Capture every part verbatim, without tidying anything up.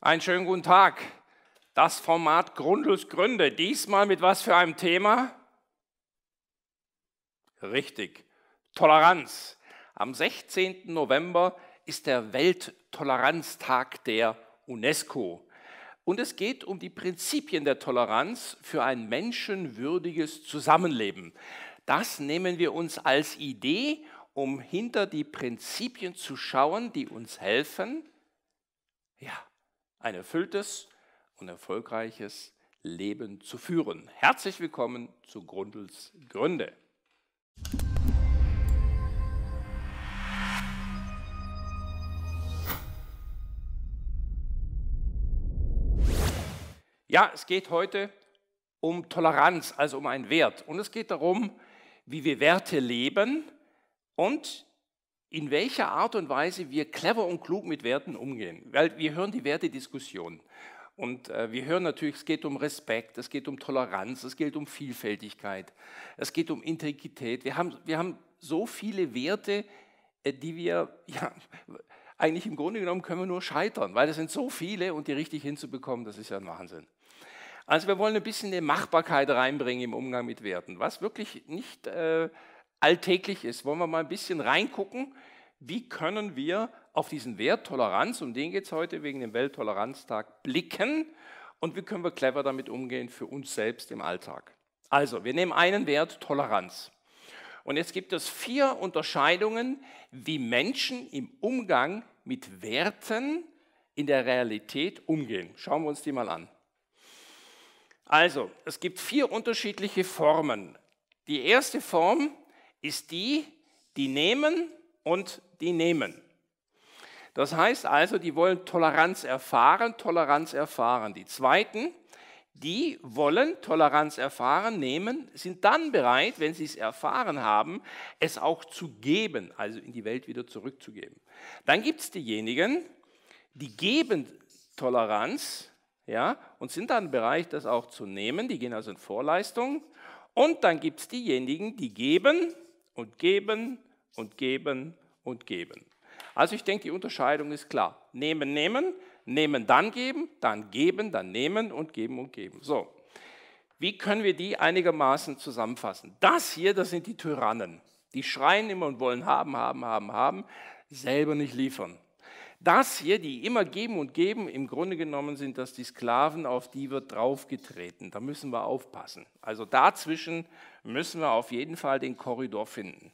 Einen schönen guten Tag. Das Format Grundl Gründe. Diesmal mit was für einem Thema? Richtig, Toleranz. Am sechzehnten November ist der Welttoleranztag der UNESCO. Und es geht um die Prinzipien der Toleranz für ein menschenwürdiges Zusammenleben. Das nehmen wir uns als Idee, um hinter die Prinzipien zu schauen, die uns helfen, ja, ein erfülltes und erfolgreiches Leben zu führen. Herzlich willkommen zu Grundl Gründe. Ja, es geht heute um Toleranz, also um einen Wert. Und es geht darum, wie wir Werte leben und in welcher Art und Weise wir clever und klug mit Werten umgehen. Weil wir hören die Wertediskussion. Und äh, wir hören natürlich, es geht um Respekt, es geht um Toleranz, es geht um Vielfältigkeit, es geht um Integrität. Wir haben, wir haben so viele Werte, äh, die wir, ja, eigentlich im Grunde genommen können wir nur scheitern, weil es sind so viele und die richtig hinzubekommen, das ist ja ein Wahnsinn. Also wir wollen ein bisschen eine Machbarkeit reinbringen im Umgang mit Werten, was wirklich nicht äh, alltäglich ist. Wollen wir mal ein bisschen reingucken, wie können wir auf diesen Wert Toleranz, um den geht es heute wegen dem Welttoleranztag, blicken und wie können wir clever damit umgehen für uns selbst im Alltag. Also wir nehmen einen Wert, Toleranz. Und jetzt gibt es vier Unterscheidungen, wie Menschen im Umgang mit Werten in der Realität umgehen. Schauen wir uns die mal an. Also, es gibt vier unterschiedliche Formen. Die erste Form ist die, die nehmen und die nehmen. Das heißt also, die wollen Toleranz erfahren, Toleranz erfahren. Die zweiten, die wollen Toleranz erfahren, nehmen, sind dann bereit, wenn sie es erfahren haben, es auch zu geben, also in die Welt wieder zurückzugeben. Dann gibt es diejenigen, die geben Toleranz, ja, und sind dann bereit, das auch zu nehmen. Die gehen also in Vorleistung. Und dann gibt es diejenigen, die geben und geben und geben und geben. Also ich denke, die Unterscheidung ist klar. Nehmen, nehmen, nehmen, dann geben, dann geben, dann nehmen und geben und geben. So, wie können wir die einigermaßen zusammenfassen? Das hier, das sind die Tyrannen. Die schreien immer und wollen haben, haben, haben, haben, selber nicht liefern. Das hier, die immer geben und geben, im Grunde genommen sind das die Sklaven, auf die wird draufgetreten. Da müssen wir aufpassen. Also dazwischen müssen wir auf jeden Fall den Korridor finden.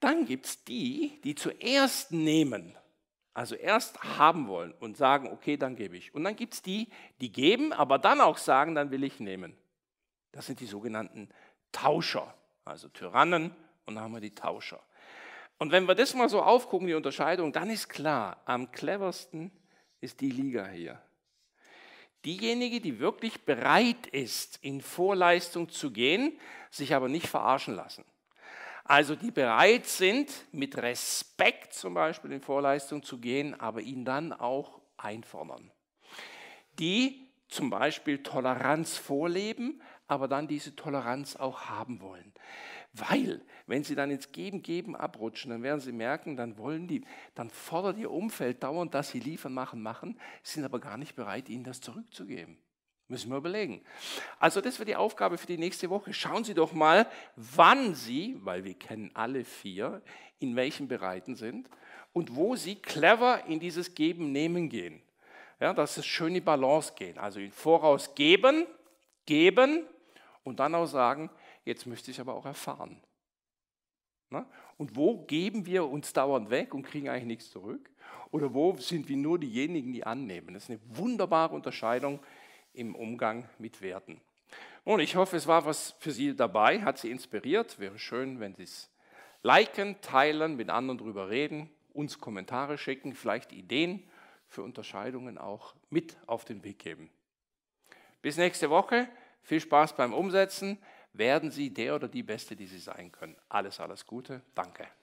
Dann gibt es die, die zuerst nehmen, also erst haben wollen und sagen, okay, dann gebe ich. Und dann gibt es die, die geben, aber dann auch sagen, dann will ich nehmen. Das sind die sogenannten Tauscher, also Tyrannen und dann haben wir die Tauscher. Und wenn wir das mal so aufgucken, die Unterscheidung, dann ist klar, am cleversten ist die Liga hier. Diejenige, die wirklich bereit ist, in Vorleistung zu gehen, sich aber nicht verarschen lassen. Also die bereit sind, mit Respekt zum Beispiel in Vorleistung zu gehen, aber ihn dann auch einfordern. Die zum Beispiel Toleranz vorleben, aber dann diese Toleranz auch haben wollen. Weil, wenn sie dann ins Geben, Geben abrutschen, dann werden sie merken, dann wollen die, dann fordert ihr Umfeld dauernd, dass sie liefern, machen, machen, sind aber gar nicht bereit, ihnen das zurückzugeben. Müssen wir überlegen. Also das wird die Aufgabe für die nächste Woche. Schauen Sie doch mal, wann Sie, weil wir kennen alle vier, in welchen Bereichen sind und wo Sie clever in dieses Geben, Nehmen gehen. Ja, dass es schön in die Balance geht. Also im Voraus geben, geben und dann auch sagen, jetzt müsste ich aber auch erfahren. Na? Und wo geben wir uns dauernd weg und kriegen eigentlich nichts zurück? Oder wo sind wir nur diejenigen, die annehmen? Das ist eine wunderbare Unterscheidung im Umgang mit Werten. Nun, ich hoffe, es war was für Sie dabei, hat Sie inspiriert. Wäre schön, wenn Sie es liken, teilen, mit anderen drüber reden, uns Kommentare schicken, vielleicht Ideen für Unterscheidungen auch mit auf den Weg geben. Bis nächste Woche. Viel Spaß beim Umsetzen. Werden Sie der oder die Beste, die Sie sein können. Alles, alles Gute. Danke.